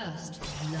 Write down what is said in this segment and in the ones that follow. First love.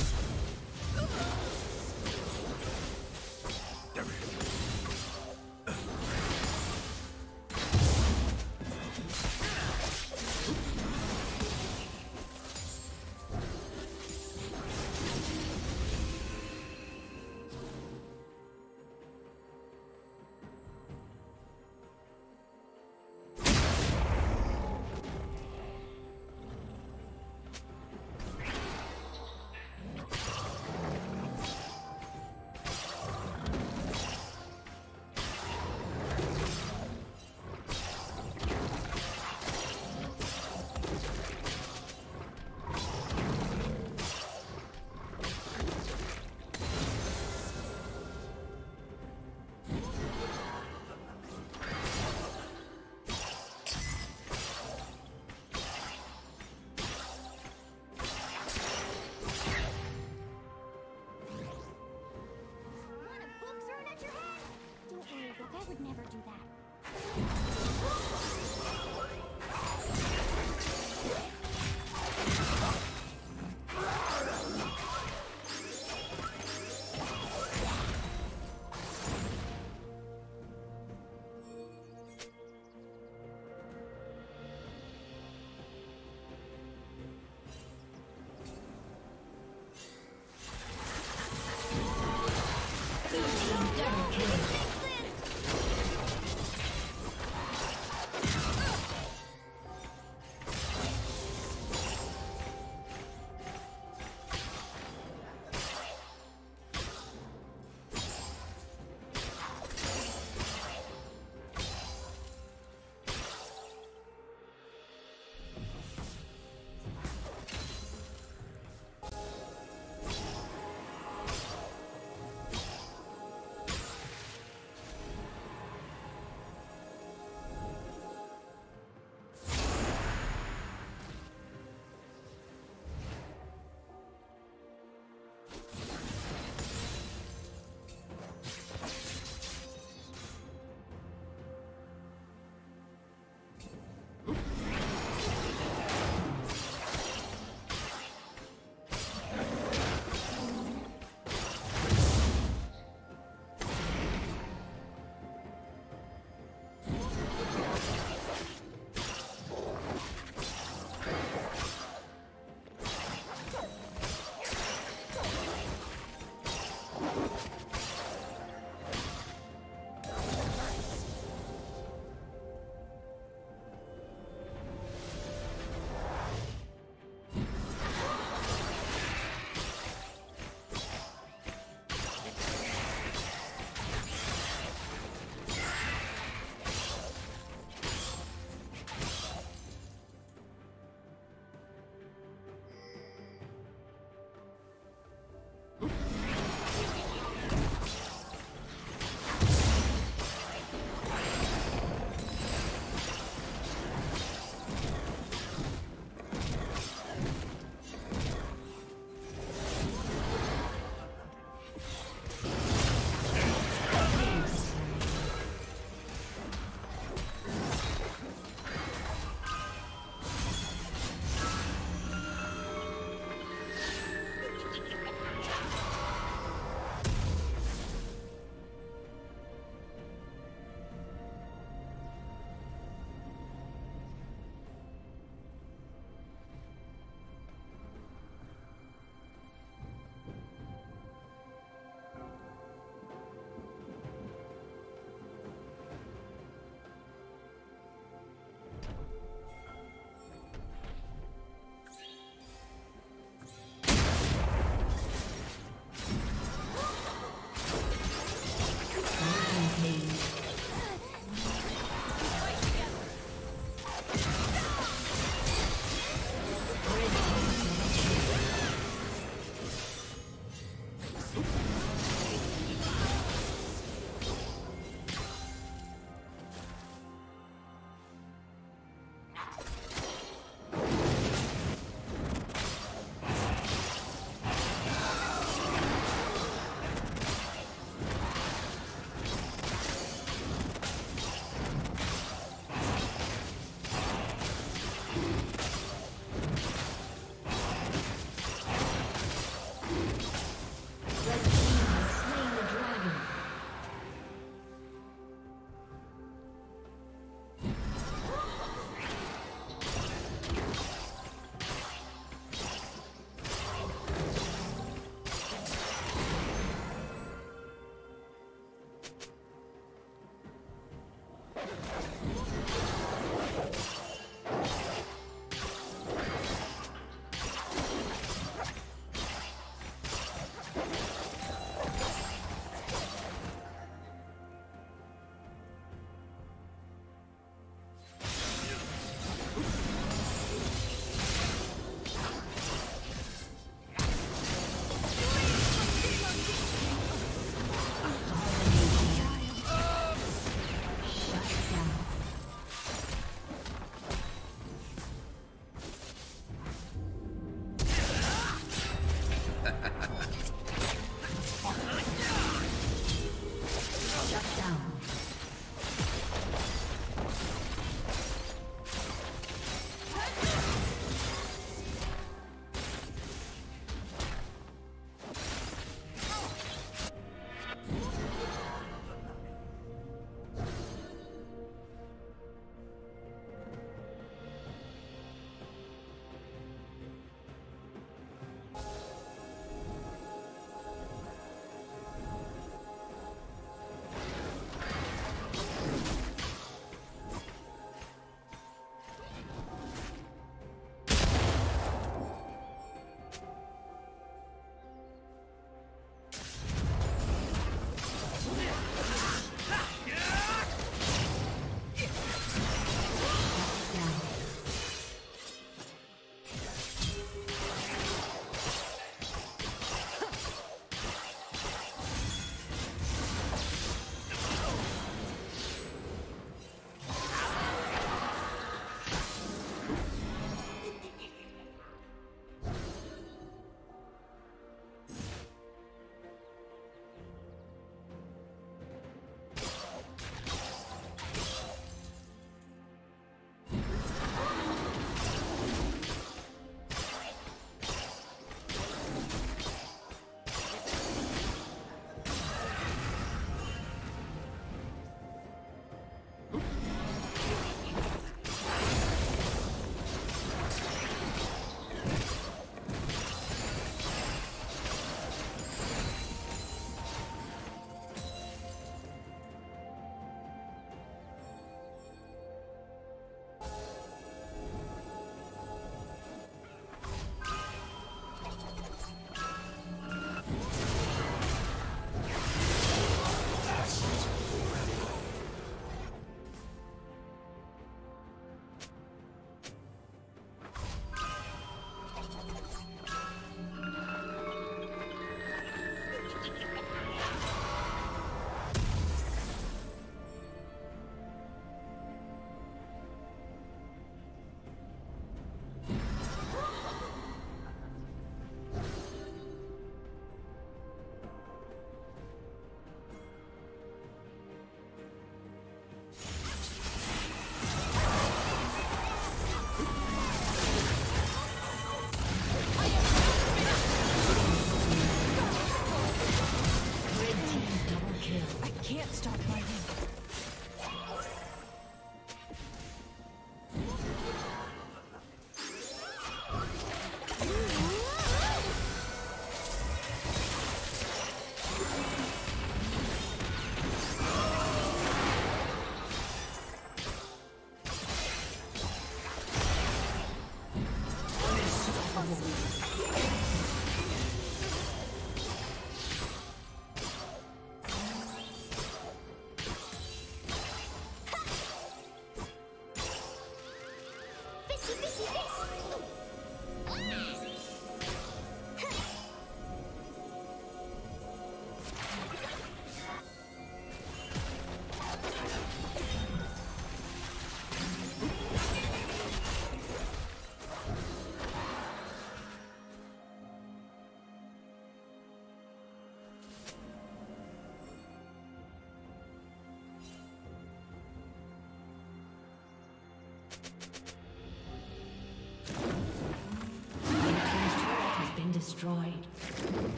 Destroyed.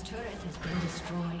Team's turret has been destroyed.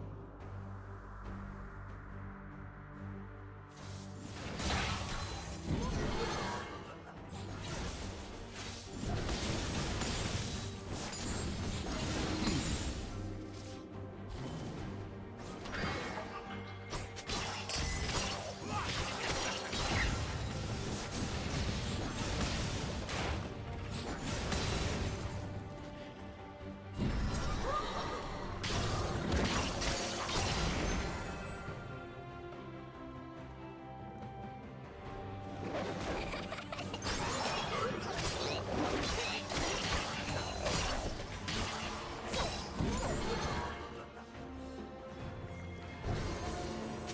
Red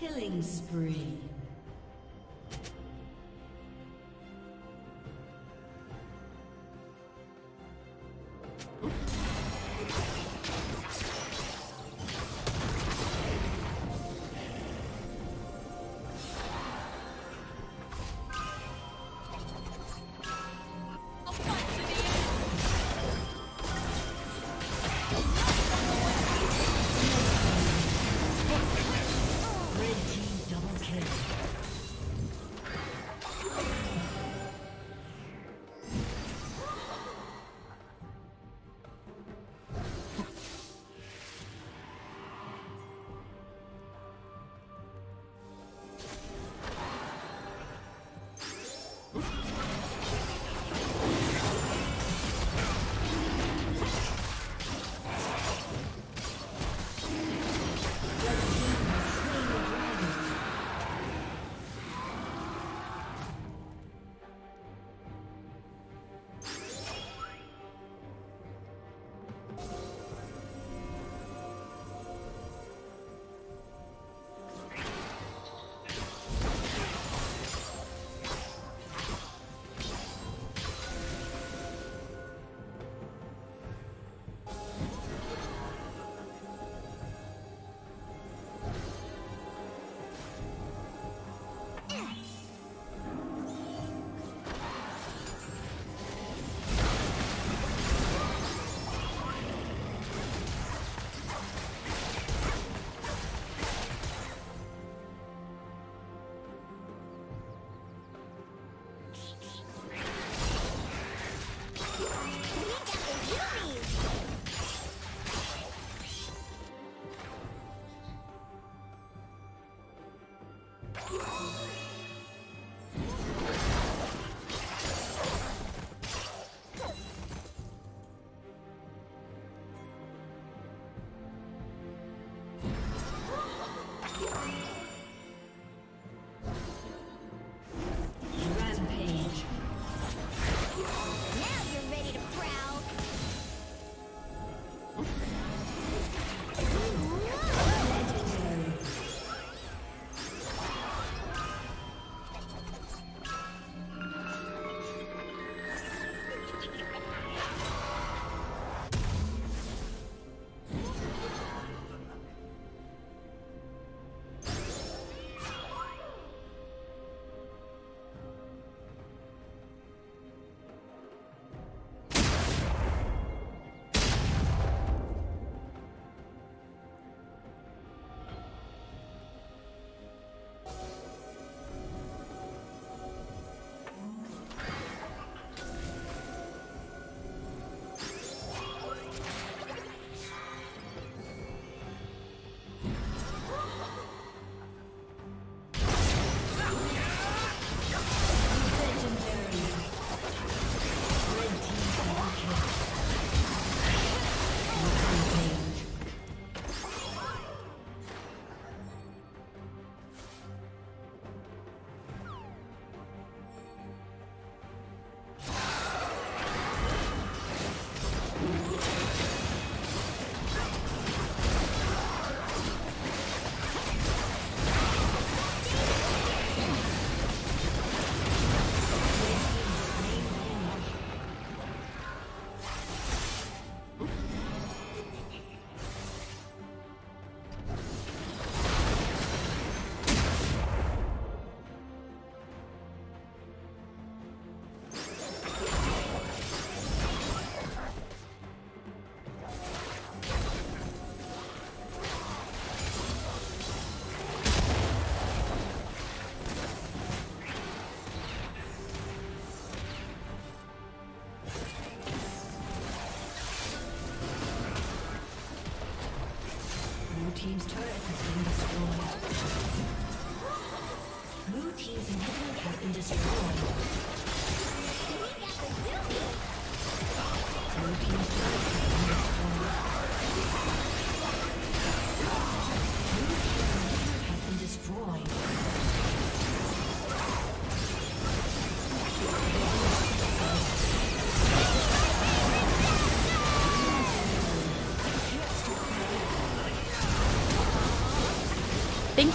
Killing spree. Red team double kill. Team's turret has been destroyed. Blue team's inhibitor has been destroyed. Blue team's turret has been destroyed. Blue team's inhibitor has been destroyed. Thank